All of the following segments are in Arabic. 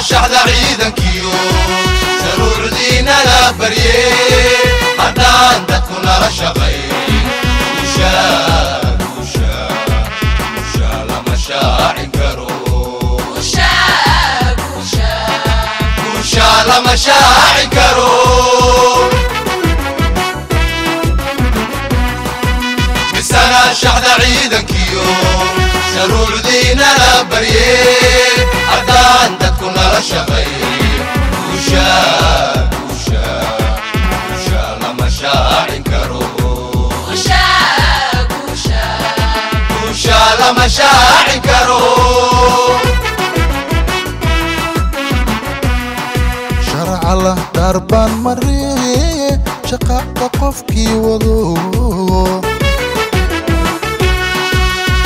الشح لعيدا كيو سرور دينا لا بريه حتى أن تكون رشقي وشاك وشاك وشاك مشاعي كرو وشاك وشاك مشاعي كرو بسنة الشح لعيدا كيو سرور دينا لا بريه حتى أن تكون رشقي وشاك مشاعي كرو شرع الله دربان مريه شقا قفكي وضو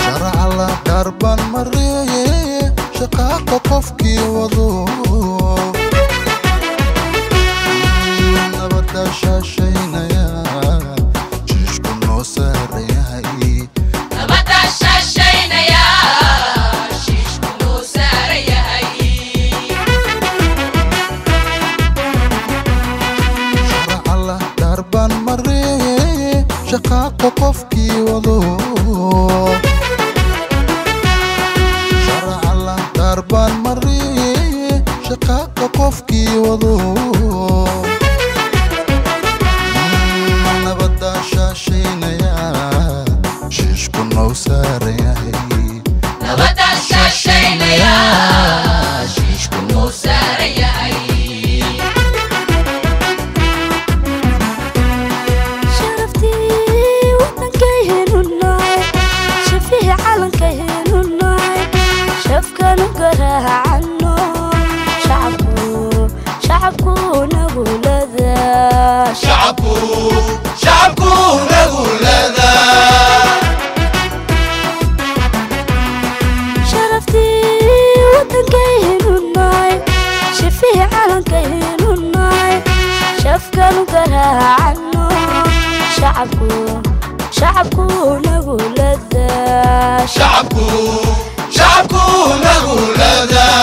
شرع الله دربان مريه شقا قفكي وضو نبدا شاشينا يا جيشكو نوسر يهي نبدا شاشينا شقاق قفكي وضو شرع الله دربان مري شقاق قفكي وضو نبدا شاشينا يا شيشكو نوسر يا هي نبدا شاشينا يا شيشكو نوسر يا هي شعبكو نقول ذا شرفتي وطن كيهنو الناي شفيه عالم كيهنو الناي شاف كانوا قراها عنو شعبكو نقول ذا شعبكو نقول ذا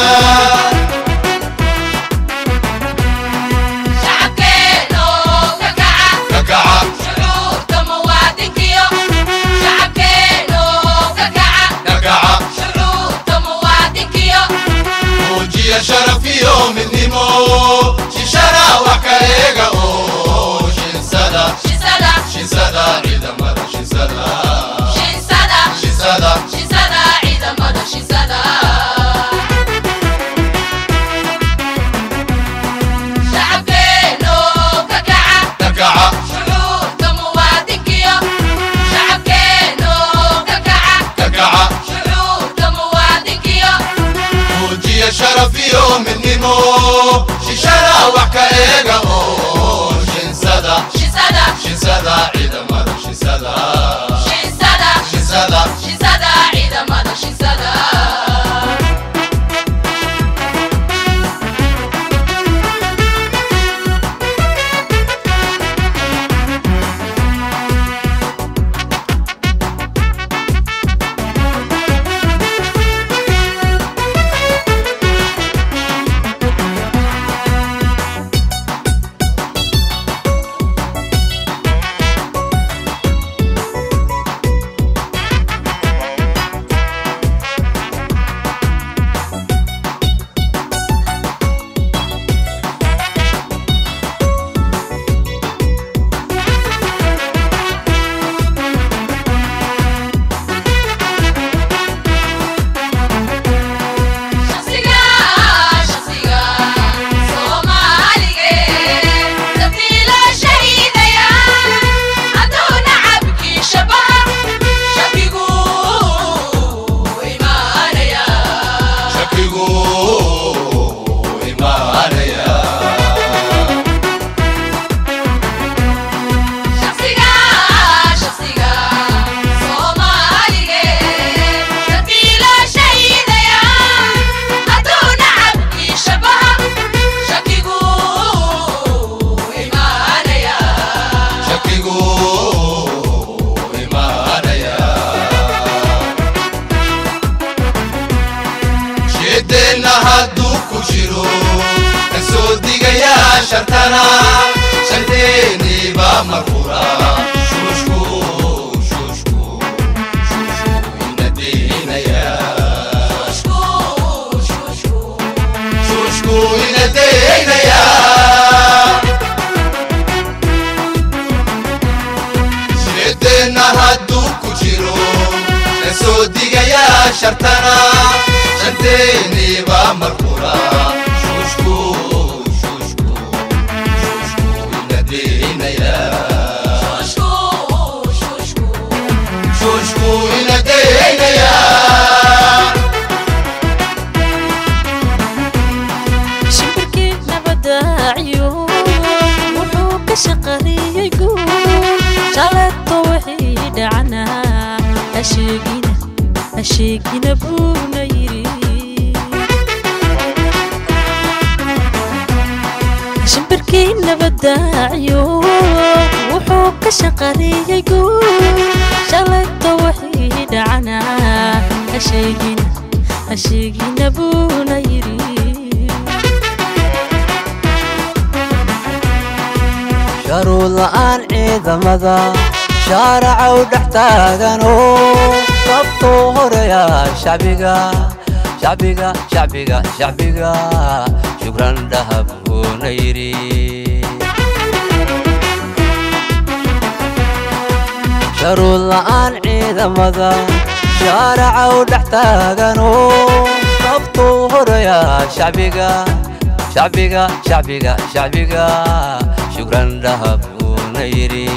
وشيرو السودي جايا شرطنا شرطيني بمرفورة شوشكو شوشكو شوشكو ينادينا يا شوشكو شوشكو شوشكو ينادينا يا شرطنا هادو كوشيرو السودي جايا شرطنا شرطيني بمرفورة شقري يقول شالت وحيد عنا أشيقنا أشيقنا بونا يري شمبركينا بدا عيون وحوك شقري يقول شالت وحيد عنا أشيقنا أشيقنا بونا يري شارو الآن عيدا مدى شارع ودحتاجنو طبطو هريا شعبيقا شعبيقا شعبيقا شعبيقا شكرا دهب ونيري شارو الآن عيدا مدى شارع ودحتاجنو طبطو هريا شعبيقا شعبيقا شعبيقا شعبيقا شكرا لهب ونيري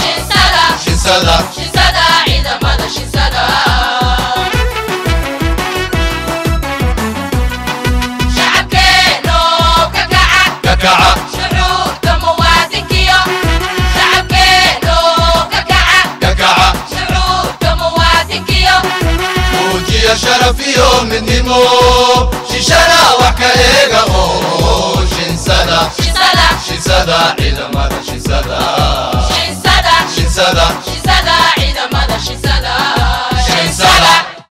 شنسدا شنسدا شنسدا إلى مدى شنسدا شعبنا وككعة ككعة شروط مواتكيو شعبنا وككعة ككعة شروط مواتكيو وجي شرفيو من نمو ششرا وكايغا او شنسدا شنسدا شنسدا إلى مدى